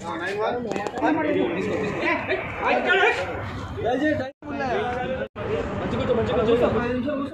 9-1.